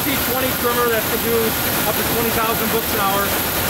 HT20 trimmer that can do up to 20,000 books an hour.